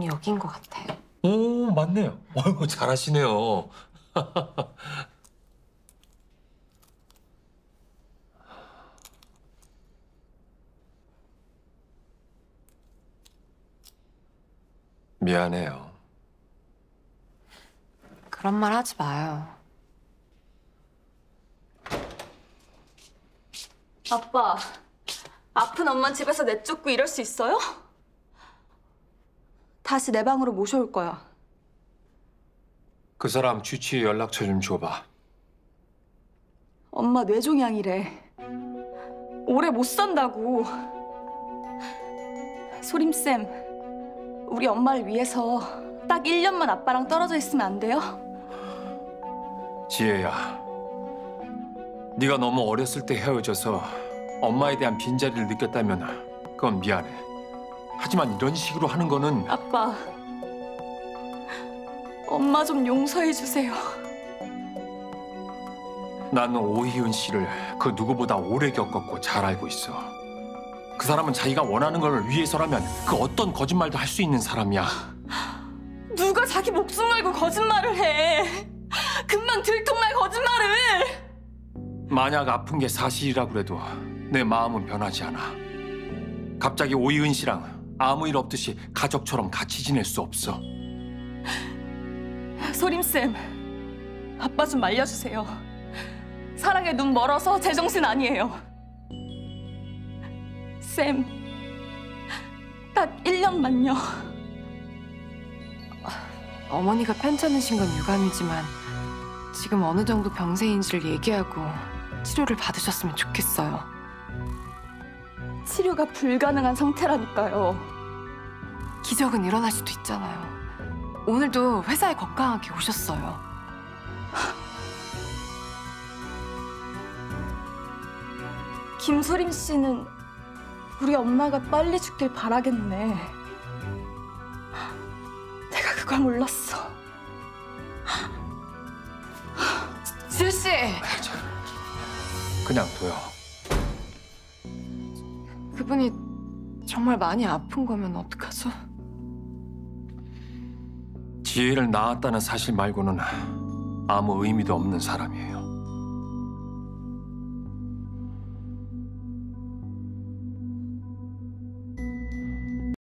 공통점이 여긴 것 같아요. 오, 맞네요. 아이고, 잘하시네요. 미안해요. 그런 말 하지 마요. 아빠, 아픈 엄마 집에서 내쫓고 이럴 수 있어요? 다시 내 방으로 모셔올 거야. 그 사람 쥐치 연락처 좀 줘봐. 엄마 뇌종양이래. 오래 못 산다고. 소림쌤, 우리 엄마를 위해서 딱 1년만 아빠랑 떨어져 있으면 안 돼요? 지혜야, 네가 너무 어렸을 때 헤어져서 엄마에 대한 빈자리를 느꼈다면 그건 미안해. 하지만 이런 식으로 하는 거는... 아빠, 엄마 좀 용서해 주세요. 나는 오희은 씨를 그 누구보다 오래 겪었고 잘 알고 있어. 그 사람은 자기가 원하는 걸 위해서라면 그 어떤 거짓말도 할 수 있는 사람이야. 누가 자기 목숨 걸고 거짓말을 해. 금방 들통날 거짓말을. 만약 아픈 게 사실이라고 해도 내 마음은 변하지 않아. 갑자기 오희은 씨랑 아무 일 없듯이 가족처럼 같이 지낼 수 없어. 소림쌤, 아빠 좀 말려주세요. 사랑에 눈 멀어서 제정신 아니에요. 쌤, 딱 1년만요. 어머니가 편찮으신 건 유감이지만 지금 어느 정도 병세인지를 얘기하고 치료를 받으셨으면 좋겠어요. 치료가 불가능한 상태라니까요. 기적은 일어날 수도 있잖아요. 오늘도 회사에 건강하게 오셨어요. 김소림 씨는 우리 엄마가 빨리 죽길 바라겠네. 내가 그걸 몰랐어. 지혜 씨! 그냥 둬요. 그분이 정말 많이 아픈 거면 어떡하죠? 지혜를 낳았다는 사실 말고는 아무 의미도 없는 사람이에요.